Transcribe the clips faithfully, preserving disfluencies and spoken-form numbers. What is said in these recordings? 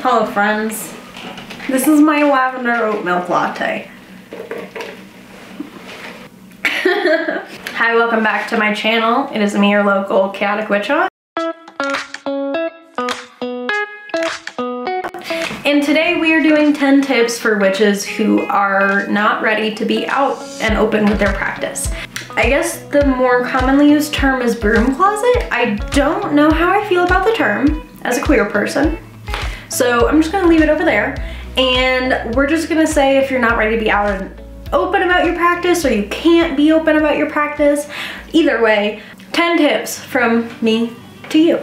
Hello friends. This is my lavender oat milk latte. Hi, welcome back to my channel. It is me, your local chaotic witch aunt. And today we are doing ten tips for witches who are not ready to be out and open with their practice. I guess the more commonly used term is broom closet. I don't know how I feel about the term as a queer person, so I'm just gonna leave it over there. And we're just gonna say if you're not ready to be out and open about your practice, or you can't be open about your practice, either way, ten tips from me to you.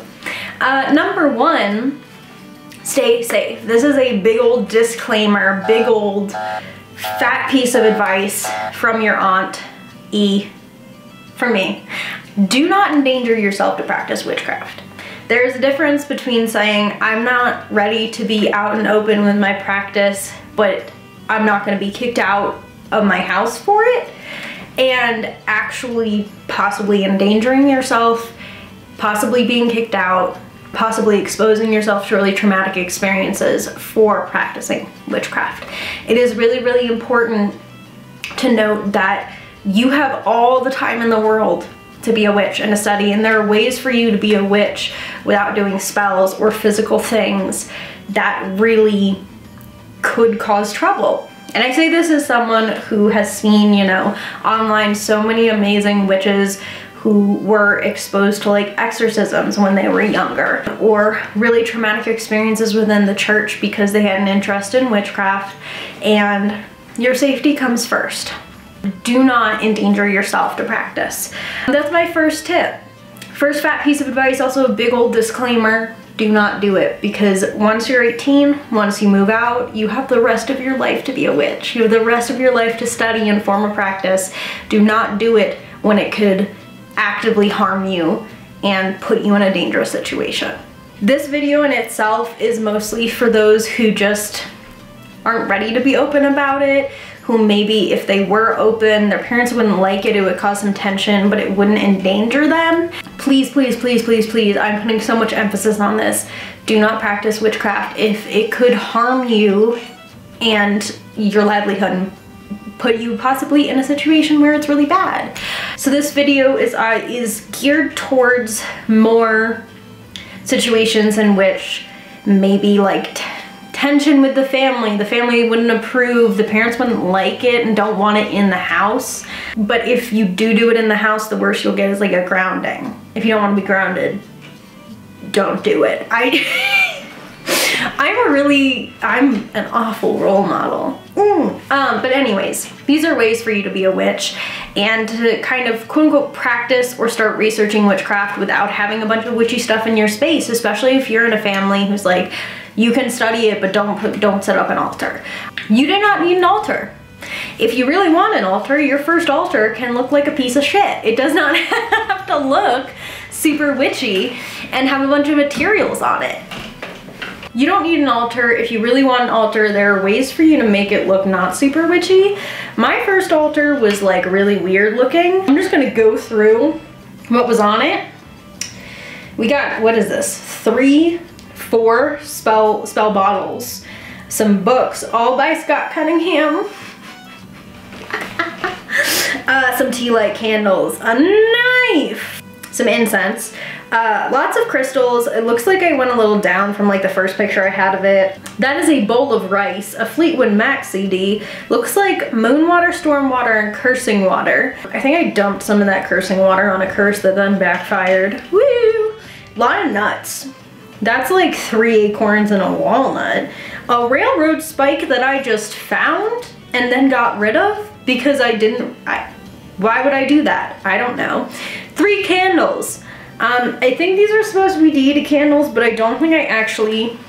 Uh, number one, stay safe. This is a big old disclaimer, big old fat piece of advice from your aunt E, from me. Do not endanger yourself to practice witchcraft. There is a difference between saying, I'm not ready to be out and open with my practice, but I'm not gonna be kicked out of my house for it, and actually possibly endangering yourself, possibly being kicked out, possibly exposing yourself to really traumatic experiences for practicing witchcraft. It is really, really important to note that you have all the time in the world to be a witch and to study, and there are ways for you to be a witch without doing spells or physical things that really could cause trouble. And I say this as someone who has seen, you know, online so many amazing witches who were exposed to like exorcisms when they were younger, or really traumatic experiences within the church because they had an interest in witchcraft, and your safety comes first. Do not endanger yourself to practice. That's my first tip. First fat piece of advice, also a big old disclaimer. Do not do it, because once you're eighteen, once you move out, you have the rest of your life to be a witch. You have the rest of your life to study and form a practice. Do not do it when it could actively harm you and put you in a dangerous situation. This video in itself is mostly for those who just aren't ready to be open about it, who maybe if they were open, their parents wouldn't like it, it would cause some tension, but it wouldn't endanger them. Please, please, please, please, please, I'm putting so much emphasis on this. Do not practice witchcraft if it could harm you and your livelihood and put you possibly in a situation where it's really bad. So this video is, uh, is geared towards more situations in which maybe like tension with the family. The family wouldn't approve, the parents wouldn't like it and don't want it in the house. But if you do do it in the house, the worst you'll get is like a grounding. If you don't want to be grounded, don't do it. I, I'm a really, I'm an awful role model. Mm. Um, but anyways, these are ways for you to be a witch and to kind of quote unquote practice or start researching witchcraft without having a bunch of witchy stuff in your space, especially if you're in a family who's like, you can study it, but don't put, don't set up an altar. You do not need an altar. If you really want an altar, your first altar can look like a piece of shit. It does not have to look super witchy and have a bunch of materials on it. You don't need an altar. If you really want an altar, there are ways for you to make it look not super witchy. My first altar was like really weird looking. I'm just gonna go through what was on it. We got, what is this? Three, four spell spell bottles, some books, all by Scott Cunningham, uh, some tea light candles, a knife, some incense, uh, lots of crystals. It looks like I went a little down from like the first picture I had of it. That is a bowl of rice, a Fleetwood Mac C D. Looks like moon water, storm water, and cursing water. I think I dumped some of that cursing water on a curse that then backfired. Woo! A lot of nuts. That's like three acorns and a walnut. A railroad spike that I just found and then got rid of because I didn't, I, why would I do that? I don't know. Three candles. Um, I think these are supposed to be deity candles, but I don't think I actually,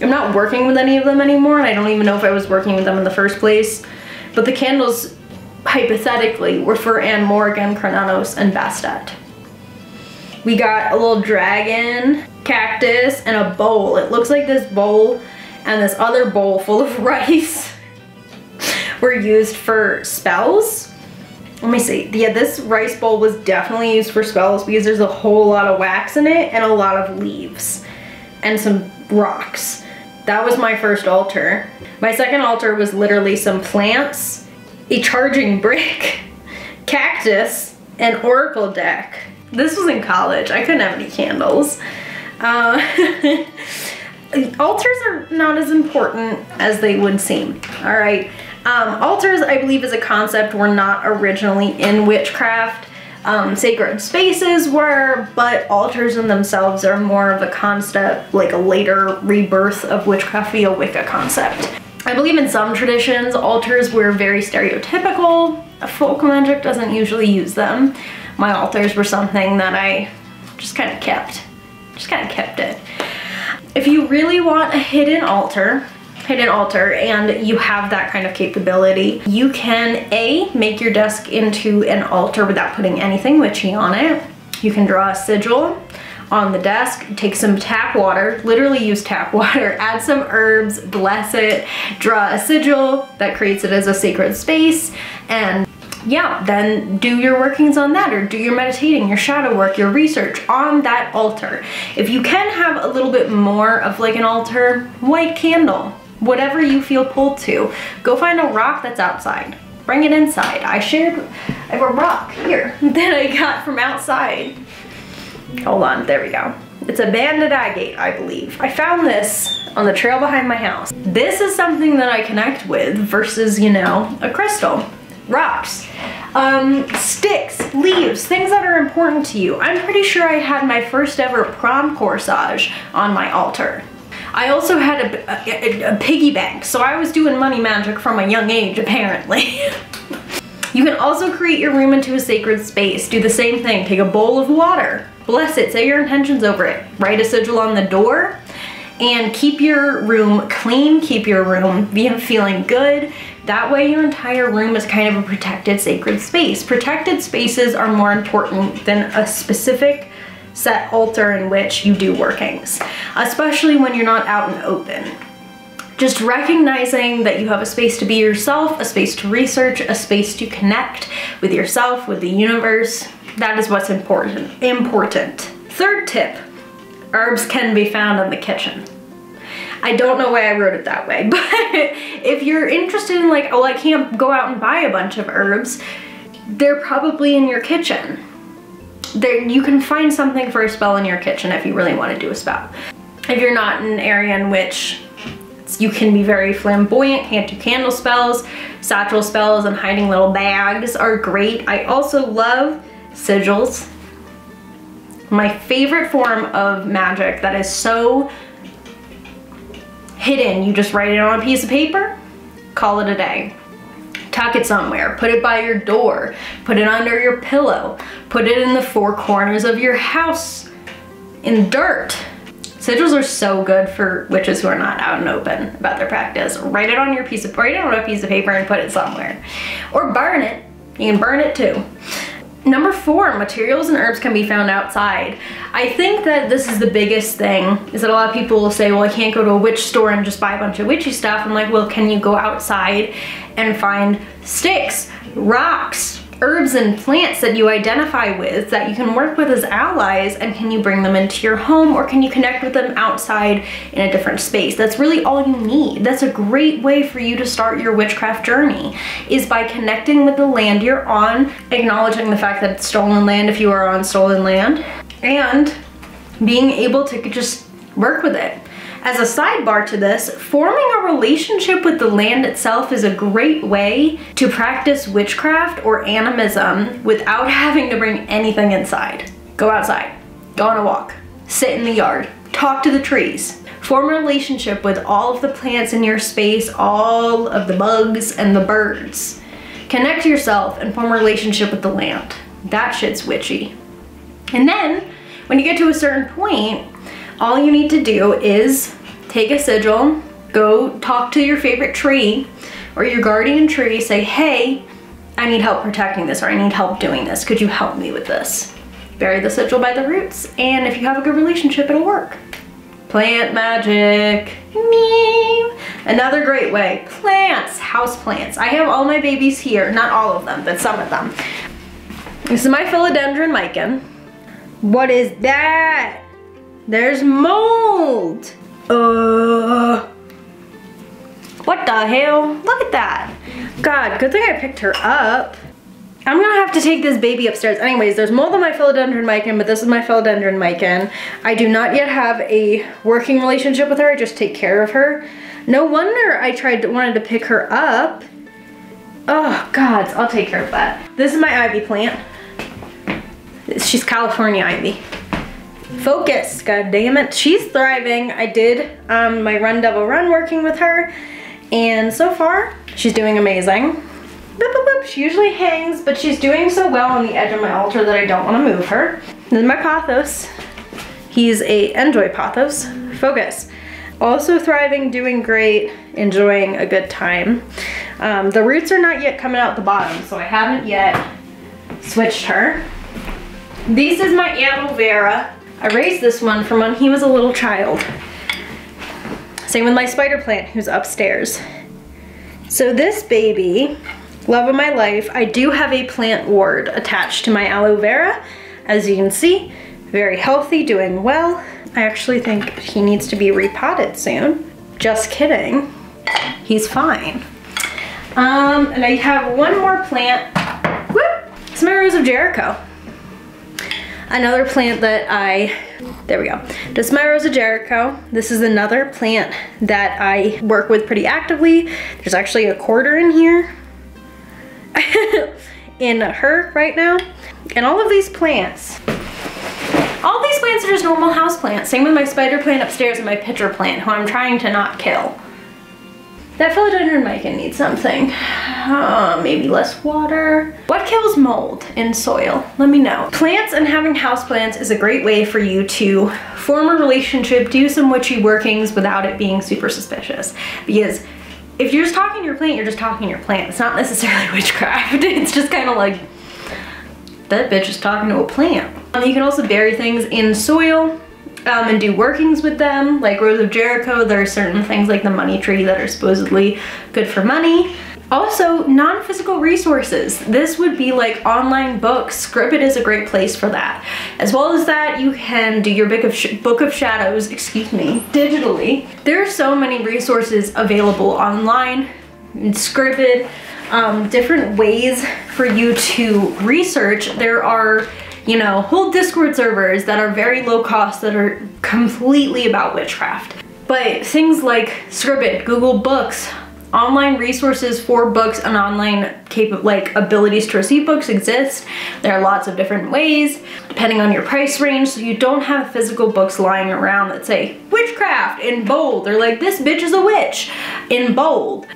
I'm not working with any of them anymore, and I don't even know if I was working with them in the first place. But the candles, hypothetically, were for Anne Morgan, Cronanos, and Bastet. We got a little dragon, cactus, and a bowl. It looks like this bowl and this other bowl full of rice were used for spells. Let me see. Yeah, this rice bowl was definitely used for spells because there's a whole lot of wax in it and a lot of leaves and some rocks. That was my first altar. My second altar was literally some plants, a charging brick, cactus, and oracle deck. This was in college. I couldn't have any candles. Uh, altars are not as important as they would seem, all right? Um, altars, I believe, as a concept were not originally in witchcraft. Um, sacred spaces were, but altars in themselves are more of a concept, like a later rebirth of witchcraft via Wicca concept. I believe in some traditions, altars were very stereotypical. Folk magic doesn't usually use them. My altars were something that I just kind of kept. Just kind of kept it. If you really want a hidden altar, hidden altar, and you have that kind of capability, you can A, make your desk into an altar without putting anything witchy on it. You can draw a sigil on the desk, take some tap water, literally use tap water, add some herbs, bless it, draw a sigil that creates it as a sacred space, and yeah, then do your workings on that, or do your meditating, your shadow work, your research on that altar. If you can have a little bit more of like an altar, white candle, whatever you feel pulled to. Go find a rock that's outside, bring it inside. I shared, I have a rock here that I got from outside. Hold on, there we go. It's a banded agate, I believe. I found this on the trail behind my house. This is something that I connect with versus, you know, a crystal. Rocks, um, sticks, leaves, things that are important to you. I'm pretty sure I had my first ever prom corsage on my altar. I also had a, a, a piggy bank, so I was doing money magic from a young age, apparently. You can also create your room into a sacred space. Do the same thing. Take a bowl of water, bless it, say your intentions over it, write a sigil on the door, and keep your room clean, keep your room feeling good. That way your entire room is kind of a protected sacred space. Protected spaces are more important than a specific set altar in which you do workings, especially when you're not out and open. Just recognizing that you have a space to be yourself, a space to research, a space to connect with yourself, with the universe. That is what's important. Important. Third tip, herbs can be found in the kitchen. I don't know why I wrote it that way, but if you're interested in like, oh, I can't go out and buy a bunch of herbs, they're probably in your kitchen. There, you can find something for a spell in your kitchen if you really want to do a spell. If you're not in an area in which you can be very flamboyant, can't do candle spells, satchel spells and hiding little bags are great. I also love sigils. My favorite form of magic that is so hidden, you just write it on a piece of paper, call it a day. Tuck it somewhere, put it by your door, put it under your pillow, put it in the four corners of your house, in dirt. Sigils are so good for witches who are not out and open about their practice. Write it on your piece of, write it on a piece of paper and put it somewhere. Or burn it, you can burn it too. Number four, materials and herbs can be found outside. I think that this is the biggest thing, is that a lot of people will say, well, I can't go to a witch store and just buy a bunch of witchy stuff. I'm like, well, can you go outside and find sticks, rocks, herbs and plants that you identify with that you can work with as allies, and can you bring them into your home, or can you connect with them outside in a different space? That's really all you need. That's a great way for you to start your witchcraft journey, is by connecting with the land you're on, acknowledging the fact that it's stolen land if you are on stolen land, and being able to just work with it. As a sidebar to this, forming a relationship with the land itself is a great way to practice witchcraft or animism without having to bring anything inside. Go outside, go on a walk, sit in the yard, talk to the trees. Form a relationship with all of the plants in your space, all of the bugs and the birds. Connect yourself and form a relationship with the land. That shit's witchy. And then, when you get to a certain point, all you need to do is take a sigil, go talk to your favorite tree or your guardian tree, say, hey, I need help protecting this, or I need help doing this. Could you help me with this? Bury the sigil by the roots, and if you have a good relationship, it'll work. Plant magic. Another great way. Plants, house plants. I have all my babies here, not all of them, but some of them. This is my philodendron micin. What is that? There's mold. Uh, the hell? Look at that. God, good thing I picked her up. I'm gonna have to take this baby upstairs. Anyways, there's more than my philodendron mican, but this is my philodendron mican. I do not yet have a working relationship with her. I just take care of her. No wonder I tried to, wanted to pick her up. Oh, God, I'll take care of that. This is my ivy plant. She's California ivy. Focus, God damn it. She's thriving. I did um, my Run Devil Run working with her, and so far, she's doing amazing. Boop, boop, boop. She usually hangs, but she's doing so well on the edge of my altar that I don't want to move her. This is my Pothos. He's a Enjoy Pothos. Focus. Also thriving, doing great, enjoying a good time. Um, the roots are not yet coming out the bottom, so I haven't yet switched her. This is my aloe vera. I raised this one from when he was a little child. Same with my spider plant, who's upstairs. So this baby, love of my life, I do have a plant ward attached to my aloe vera. As you can see, very healthy, doing well. I actually think he needs to be repotted soon. Just kidding, he's fine. Um, and I have one more plant. Whoop! It's my Rose of Jericho. Another plant that I, there we go. This is my Rose of Jericho. This is another plant that I work with pretty actively. There's actually a quarter in here. In her right now. And all of these plants, all these plants are just normal house plants. Same with my spider plant upstairs and my pitcher plant, who I'm trying to not kill. That philodendron mican needs something. Uh, maybe less water. What kills mold in soil? Let me know. Plants and having houseplants is a great way for you to form a relationship, do some witchy workings without it being super suspicious. Because if you're just talking to your plant, you're just talking to your plant. It's not necessarily witchcraft. It's just kind of like, that bitch is talking to a plant. Um, you can also bury things in soil. Um, and do workings with them. Like Rose of Jericho, there are certain things like the money tree that are supposedly good for money. Also, non-physical resources. This would be like online books. Scribd is a great place for that. As well as that, you can do your book of, sh book of shadows, excuse me, digitally. There are so many resources available online, Scribd, um, different ways for you to research. There are, you know, whole Discord servers that are very low cost that are completely about witchcraft. But things like Scribd, Google Books, online resources for books and online cap like abilities to receive books exist. There are lots of different ways, depending on your price range, so you don't have physical books lying around that say witchcraft in bold, or like this bitch is a witch in bold.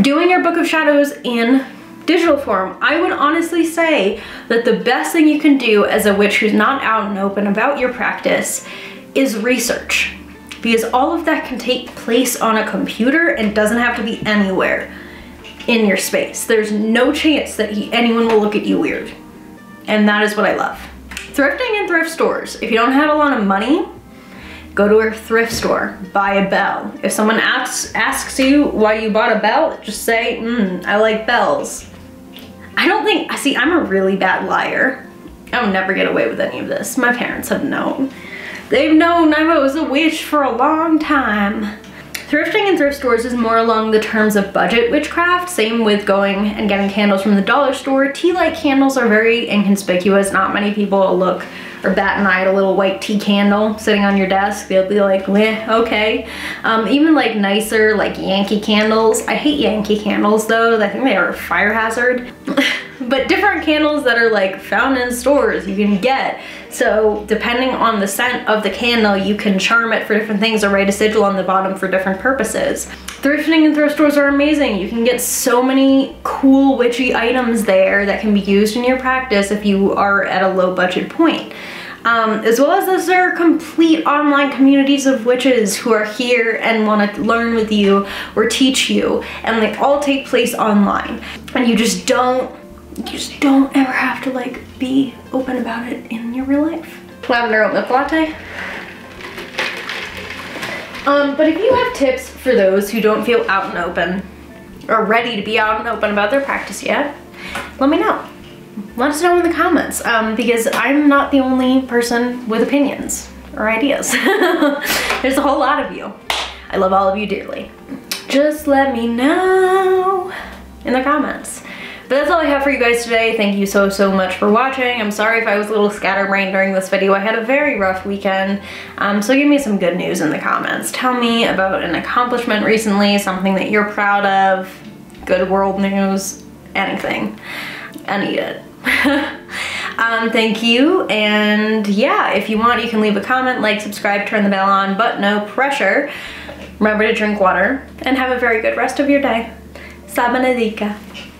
Doing your book of shadows in digital form, I would honestly say that the best thing you can do as a witch who's not out and open about your practice is research, because all of that can take place on a computer and doesn't have to be anywhere in your space. There's no chance that he, anyone will look at you weird, and that is what I love. Thrifting and thrift stores. If you don't have a lot of money, go to a thrift store, buy a bell. If someone asks asks you why you bought a bell, just say, mm, I like bells. I don't think, I see, I'm a really bad liar. I'll never get away with any of this. My parents have known. They've known I was a witch for a long time. Thrifting and thrift stores is more along the terms of budget witchcraft. Same with going and getting candles from the dollar store. Tea light candles are very inconspicuous. Not many people will look or bat an eye at a little white tea candle sitting on your desk. They'll be like, eh, okay. Um, even like nicer, like Yankee candles. I hate Yankee candles though. I think they are a fire hazard. But different candles that are like found in stores you can get. So depending on the scent of the candle, you can charm it for different things or write a sigil on the bottom for different purposes. Thrifting and thrift stores are amazing. You can get so many cool witchy items there that can be used in your practice if you are at a low budget point. Um, as well as those, there are complete online communities of witches who are here and want to learn with you or teach you, and they all take place online. And you just don't You just don't ever have to like be open about it in your real life. Lavender oat milk latte. Um, but if you have tips for those who don't feel out and open or ready to be out and open about their practice yet, let me know. Let us know in the comments, um, because I'm not the only person with opinions or ideas. There's a whole lot of you. I love all of you dearly. just let me know in the comments. But that's all I have for you guys today. Thank you so, so much for watching. I'm sorry if I was a little scatterbrained during this video. I had a very rough weekend. Um, so give me some good news in the comments. Tell me about an accomplishment recently, something that you're proud of, good world news, anything. I need it. Um, thank you, and yeah, if you want, you can leave a comment, like, subscribe, turn the bell on, but no pressure. Remember to drink water, and have a very good rest of your day. Sabanadika.